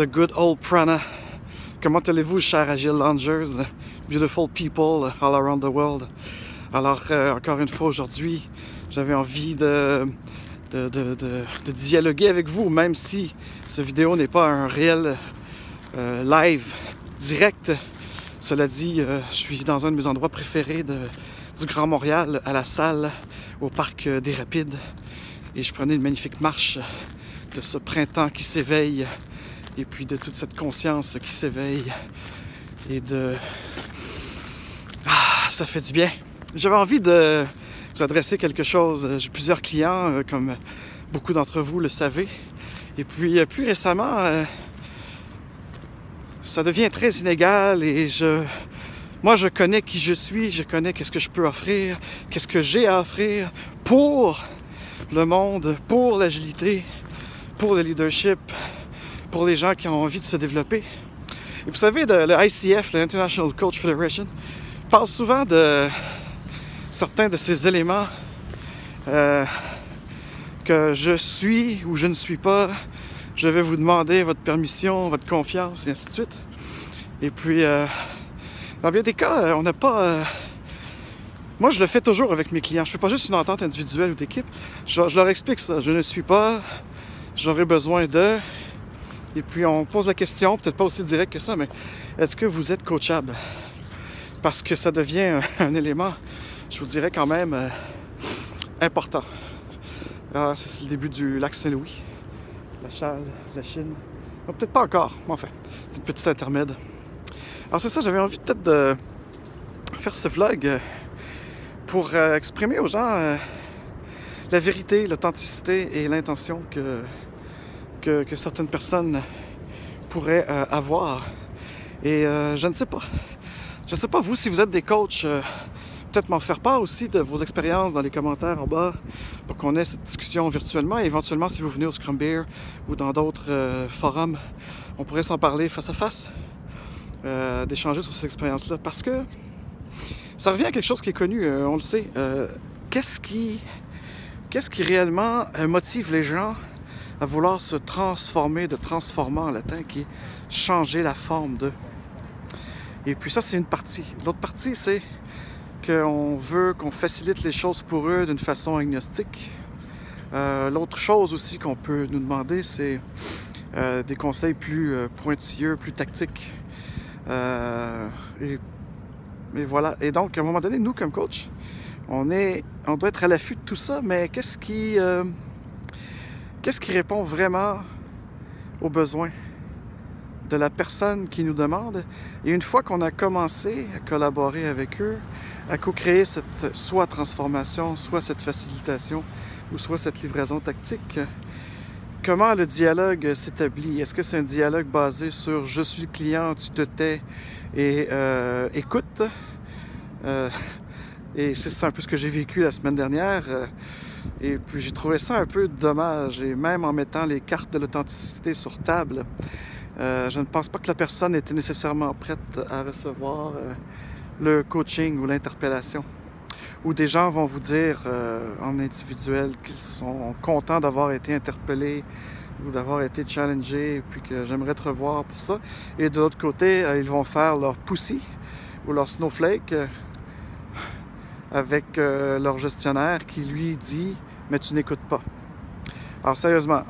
the good old prana. Comment allez-vous, chers Agile Loungers, beautiful people all around the world? Alors, encore une fois aujourd'hui, j'avais envie de dialoguer avec vous, même si cette vidéo n'est pas un réel live direct. Cela dit, je suis dans un de mes endroits préférés du Grand Montréal, à la salle, au Parc des Rapides. Et je prenais une magnifique marche de ce printemps qui s'éveille, et puis de toute cette conscience qui s'éveille, et de... Ah, ça fait du bien! J'avais envie de vous adresser quelque chose. J'ai plusieurs clients, comme beaucoup d'entre vous le savez. Et puis, plus récemment, ça devient très inégal et moi, je connais qui je suis, je connais qu'est-ce que je peux offrir, qu'est-ce que j'ai à offrir pour le monde, pour l'agilité, pour le leadership, pour les gens qui ont envie de se développer. Et vous savez, le ICF, le International Coach Federation, parle souvent de certains de ces éléments que je suis ou je ne suis pas, je vais vous demander votre permission, votre confiance, et ainsi de suite. Et puis... dans bien des cas, on n'a pas... Moi, je le fais toujours avec mes clients. Je ne fais pas juste une entente individuelle ou d'équipe. Je leur explique ça. Je ne suis pas. J'aurais besoin de... Et puis, on pose la question, peut-être pas aussi direct que ça, mais est-ce que vous êtes coachable? Parce que ça devient un élément, je vous dirais quand même, important. Ah, c'est le début du lac Saint-Louis. La Chale, la Chine. Ah, peut-être pas encore, mais enfin, c'est une petite intermède. Alors c'est ça, j'avais envie peut-être de faire ce vlog pour exprimer aux gens la vérité, l'authenticité et l'intention que certaines personnes pourraient avoir. Et je ne sais pas. Je ne sais pas, vous, si vous êtes des coachs, peut-être m'en faire part aussi de vos expériences dans les commentaires en bas pour qu'on ait cette discussion virtuellement. Et éventuellement, si vous venez au Scrum Beer ou dans d'autres forums, on pourrait s'en parler face à face. D'échanger sur ces expériences-là, parce que ça revient à quelque chose qui est connu, on le sait. Qu'est-ce qui réellement motive les gens à vouloir se transformer, de transformant en latin, qui est changer la forme de. Et puis ça, c'est une partie. L'autre partie, c'est qu'on veut qu'on facilite les choses pour eux d'une façon agnostique. L'autre chose aussi qu'on peut nous demander, c'est des conseils plus pointilleux, plus tactiques. Et voilà. Et donc, à un moment donné, nous, comme coach, on doit être à l'affût de tout ça, mais qu'est-ce qui répond vraiment aux besoins de la personne qui nous demande? Et une fois qu'on a commencé à collaborer avec eux, à co-créer cette soit transformation, soit cette facilitation, ou soit cette livraison tactique, comment le dialogue s'établit? Est-ce que c'est un dialogue basé sur « je suis le client, tu te tais et écoute » Et c'est un peu ce que j'ai vécu la semaine dernière. Et puis j'ai trouvé ça un peu dommage. Et même en mettant les cartes de l'authenticité sur table, je ne pense pas que la personne était nécessairement prête à recevoir le coaching ou l'interpellation. Où des gens vont vous dire en individuel qu'ils sont contents d'avoir été interpellés ou d'avoir été challengés, et puis que j'aimerais te revoir pour ça. Et de l'autre côté, ils vont faire leur pussy ou leur snowflake avec leur gestionnaire qui lui dit « mais tu n'écoutes pas ». Alors sérieusement,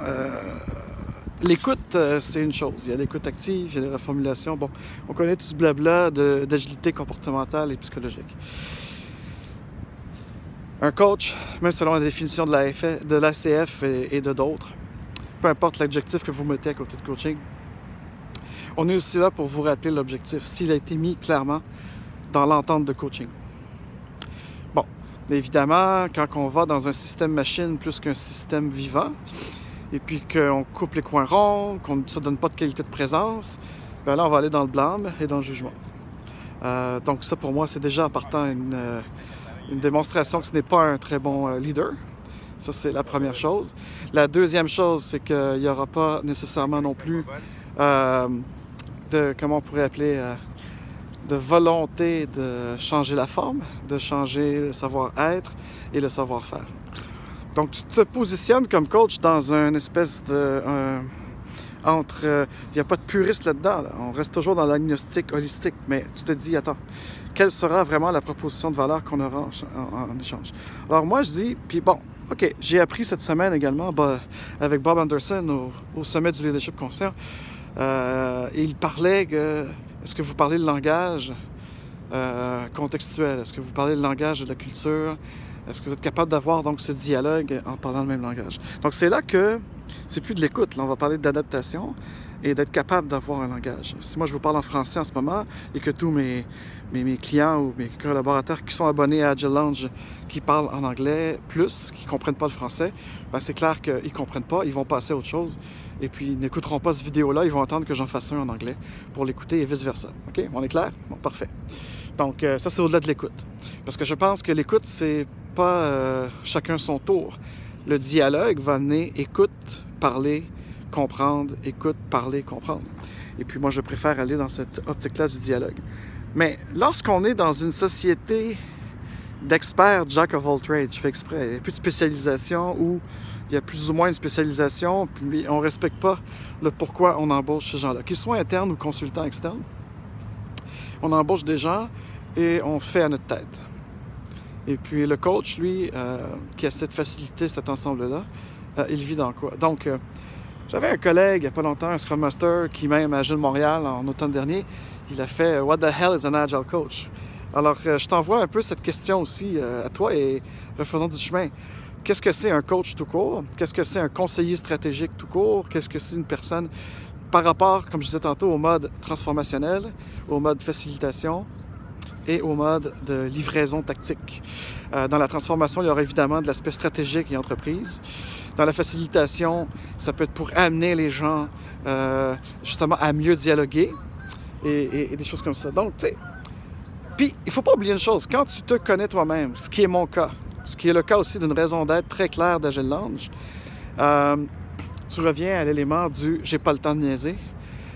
l'écoute, c'est une chose. Il y a l'écoute active, il y a les reformulations. Bon, on connaît tout ce blabla d'agilité comportementale et psychologique. Un coach, même selon la définition de l'ACF et de d'autres, peu importe l'adjectif que vous mettez à côté de coaching, on est aussi là pour vous rappeler l'objectif, s'il a été mis clairement dans l'entente de coaching. Bon, évidemment, quand on va dans un système machine plus qu'un système vivant, et puis qu'on coupe les coins ronds, qu'on ne se donne pas de qualité de présence, bien là, on va aller dans le blâme et dans le jugement. Donc ça, pour moi, c'est déjà en partant une démonstration que ce n'est pas un très bon leader. Ça, c'est la première chose. La deuxième chose, c'est qu'il n'y aura pas nécessairement non plus comment on pourrait appeler, de volonté de changer la forme, de changer le savoir-être et le savoir-faire. Donc, tu te positionnes comme coach dans une espèce de entre... il n'y a pas de puriste là-dedans. Là. On reste toujours dans l'agnostic holistique. Mais tu te dis, attends, quelle sera vraiment la proposition de valeur qu'on aura en échange? Alors moi, je dis, puis bon, OK, j'ai appris cette semaine également avec Bob Anderson au sommet du Leadership Concert. Il parlait que... Est-ce que vous parlez le langage contextuel? Est-ce que vous parlez le langage de la culture? Est-ce que vous êtes capable d'avoir donc ce dialogue en parlant le même langage? Donc c'est là que c'est plus de l'écoute. Là, on va parler d'adaptation et d'être capable d'avoir un langage. Si moi je vous parle en français en ce moment et que tous mes clients ou mes collaborateurs qui sont abonnés à Agile Lounge, qui parlent en anglais plus, qui ne comprennent pas le français, ben c'est clair qu'ils ne comprennent pas, ils vont passer à autre chose et puis ils n'écouteront pas cette vidéo-là, ils vont attendre que j'en fasse un en anglais pour l'écouter et vice-versa. OK? On est clair? Bon, parfait. Donc ça c'est au-delà de l'écoute. Parce que je pense que l'écoute, c'est pas chacun son tour. Le dialogue va mener écoute, parler, comprendre, écoute, parler, comprendre. Et puis moi, je préfère aller dans cette optique-là du dialogue. Mais lorsqu'on est dans une société d'experts jack of all trades, je fais exprès, il n'y a plus de spécialisation ou il y a plus ou moins une spécialisation, puis on ne respecte pas le pourquoi on embauche ces gens-là. Qu'ils soient internes ou consultants externes, on embauche des gens et on fait à notre tête. Et puis le coach, lui, qui a cette facilité, cet ensemble-là, il vit dans quoi? Donc, j'avais un collègue il n'y a pas longtemps, un Scrum Master, qui même à Agile Montréal en automne dernier, il a fait « What the hell is an Agile Coach? » Alors, je t'envoie un peu cette question aussi à toi et refaisons du chemin. Qu'est-ce que c'est un coach tout court? Qu'est-ce que c'est un conseiller stratégique tout court? Qu'est-ce que c'est une personne par rapport, comme je disais tantôt, au mode transformationnel, au mode facilitation et au mode de livraison tactique? Dans la transformation, il y aura évidemment de l'aspect stratégique et entreprise. Dans la facilitation, ça peut être pour amener les gens justement à mieux dialoguer et des choses comme ça. Donc, tu sais, puis il ne faut pas oublier une chose, quand tu te connais toi-même, ce qui est mon cas, ce qui est le cas aussi d'une raison d'être très claire d'Agile Lounge, tu reviens à l'élément du « j'ai pas le temps de niaiser »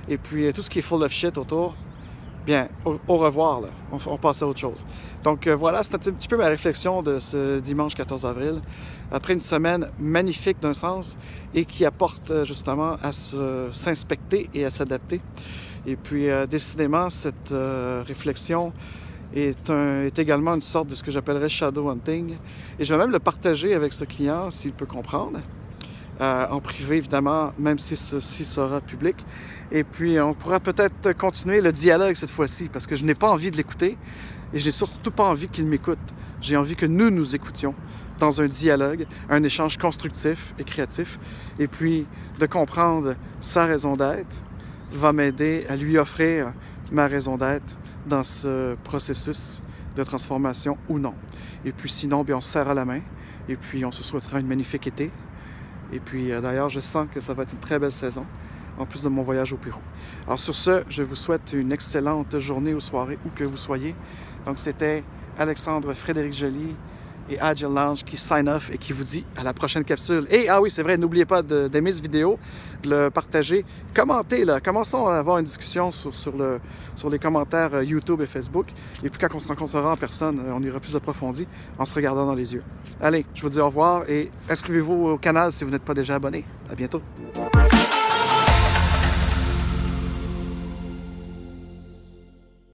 et puis tout ce qui est full of shit autour, bien, au revoir, là. On passe à autre chose. Donc voilà, c'est un petit peu ma réflexion de ce dimanche 14 avril, après une semaine magnifique d'un sens et qui apporte justement à s'inspecter et à s'adapter. Et puis décidément, cette réflexion est également une sorte de ce que j'appellerais shadow hunting. Et je vais même le partager avec ce client s'il peut comprendre. En privé, évidemment, même si ceci sera public. Et puis, on pourra peut-être continuer le dialogue cette fois-ci, parce que je n'ai pas envie de l'écouter, et je n'ai surtout pas envie qu'il m'écoute. J'ai envie que nous nous écoutions dans un dialogue, un échange constructif et créatif, et puis de comprendre sa raison d'être va m'aider à lui offrir ma raison d'être dans ce processus de transformation ou non. Et puis sinon, bien, on se serra la main, et puis on se souhaitera une magnifique été. Et puis, d'ailleurs, je sens que ça va être une très belle saison, en plus de mon voyage au Pérou. Alors sur ce, je vous souhaite une excellente journée ou soirée, où que vous soyez. Donc c'était Alexandre Frédéric Joly et Agile Lounge qui sign off et qui vous dit à la prochaine capsule. Et, ah oui, c'est vrai, n'oubliez pas d'aimer cette vidéo, de le partager, commentez, là. Commençons à avoir une discussion sur les commentaires YouTube et Facebook. Et puis quand on se rencontrera en personne, on ira plus approfondi en se regardant dans les yeux. Allez, je vous dis au revoir et inscrivez-vous au canal si vous n'êtes pas déjà abonné. À bientôt!